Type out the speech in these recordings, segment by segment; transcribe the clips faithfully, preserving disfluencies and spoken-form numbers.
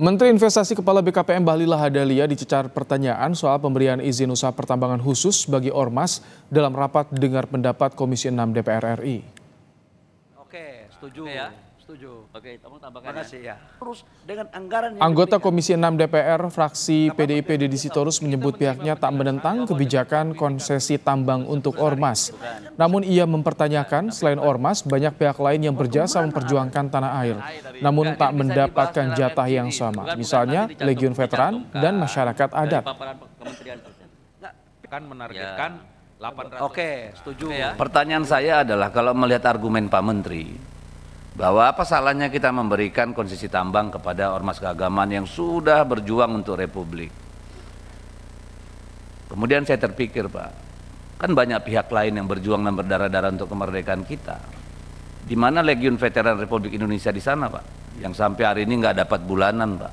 Menteri Investasi Kepala B K P M Bahlil Lahadalia dicecar pertanyaan soal pemberian izin usaha pertambangan khusus bagi ormas dalam rapat dengar pendapat Komisi enam D P R R I. Oke, setuju Oke, ya. Setuju. Oke, tolong tambahkan. Makasih ya. Terus dengan anggaran yang anggota Komisi enam D P R fraksi P D I P Dedi Sitorus menyebut pihaknya tak menentang kebijakan konsesi tambang untuk ormas. Namun ia mempertanyakan selain ormas banyak pihak lain yang berjasa memperjuangkan tanah air namun tak mendapatkan jatah yang sama. Misalnya Legiun Veteran dan masyarakat adat. Kan menargetkan delapan ratus. Oke, setuju. Pertanyaan saya adalah kalau melihat argumen Pak Menteri bahwa apa salahnya kita memberikan konsesi tambang kepada ormas keagamaan yang sudah berjuang untuk republik. Kemudian saya terpikir, Pak, kan banyak pihak lain yang berjuang dan berdarah-darah untuk kemerdekaan kita. Di mana Legiun Veteran Republik Indonesia di sana, Pak, yang sampai hari ini nggak dapat bulanan, Pak.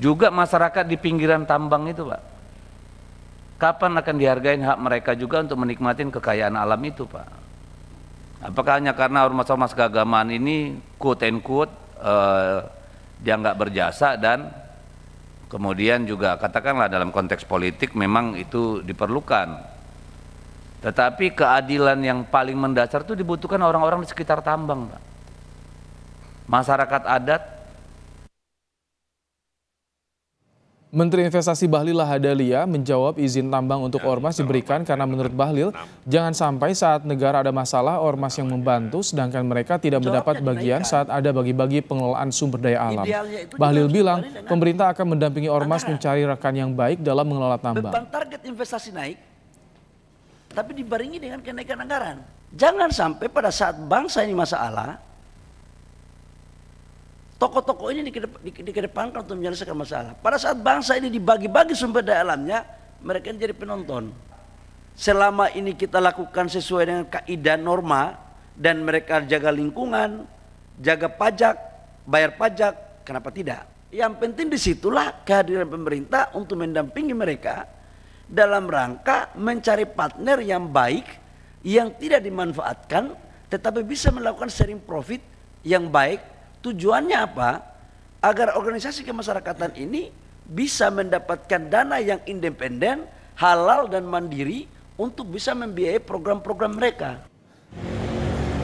Juga masyarakat di pinggiran tambang itu, Pak. Kapan akan dihargain hak mereka juga untuk menikmatin kekayaan alam itu, Pak? Apakah hanya karena ormas-ormas keagamaan ini quote and quote uh, dia nggak berjasa dan kemudian juga katakanlah dalam konteks politik memang itu diperlukan. Tetapi keadilan yang paling mendasar itu dibutuhkan orang-orang di sekitar tambang, Pak. Masyarakat adat. Menteri Investasi Bahlil Lahadalia menjawab izin tambang untuk ormas diberikan karena menurut Bahlil, jangan sampai saat negara ada masalah ormas yang membantu sedangkan mereka tidak mendapat bagian saat ada bagi-bagi pengelolaan sumber daya alam. Bahlil bilang pemerintah akan mendampingi ormas mencari rekan yang baik dalam mengelola tambang. Beban target investasi naik, tapi dibarengi dengan kenaikan anggaran. Jangan sampai pada saat bangsa ini masalah, tokoh-tokoh ini dikedepankan untuk menyelesaikan masalah. Pada saat bangsa ini dibagi-bagi sumber daya alamnya, mereka jadi penonton. Selama ini kita lakukan sesuai dengan kaidah norma dan mereka jaga lingkungan, jaga pajak, bayar pajak, kenapa tidak? Yang penting disitulah kehadiran pemerintah untuk mendampingi mereka dalam rangka mencari partner yang baik, yang tidak dimanfaatkan, tetapi bisa melakukan sharing profit yang baik. Tujuannya apa? Agar organisasi kemasyarakatan ini bisa mendapatkan dana yang independen, halal dan mandiri untuk bisa membiayai program-program mereka.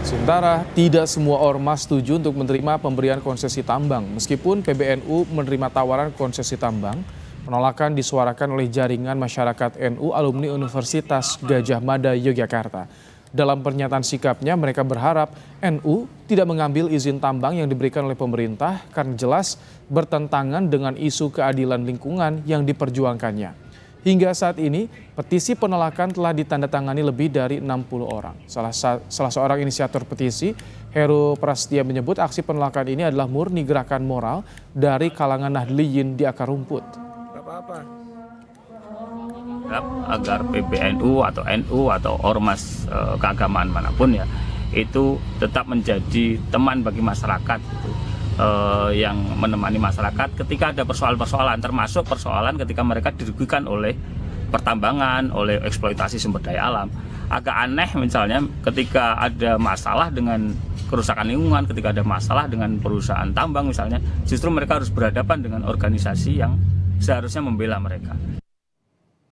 Sementara, tidak semua ormas setuju untuk menerima pemberian konsesi tambang. Meskipun P B N U menerima tawaran konsesi tambang, penolakan disuarakan oleh jaringan masyarakat N U alumni Universitas Gajah Mada Yogyakarta. Dalam pernyataan sikapnya, mereka berharap N U tidak mengambil izin tambang yang diberikan oleh pemerintah karena jelas bertentangan dengan isu keadilan lingkungan yang diperjuangkannya. Hingga saat ini, petisi penolakan telah ditandatangani lebih dari enam puluh orang. Salah, salah seorang inisiator petisi, Heru Prastia menyebut aksi penolakan ini adalah murni gerakan moral dari kalangan Nahdliyin di akar rumput. Apa-apa? Agar P B N U atau N U atau ormas e, keagamaan manapun ya itu tetap menjadi teman bagi masyarakat gitu, e, yang menemani masyarakat ketika ada persoalan-persoalan termasuk persoalan ketika mereka dirugikan oleh pertambangan, oleh eksploitasi sumber daya alam. Agak aneh misalnya ketika ada masalah dengan kerusakan lingkungan, ketika ada masalah dengan perusahaan tambang misalnya, justru mereka harus berhadapan dengan organisasi yang seharusnya membela mereka.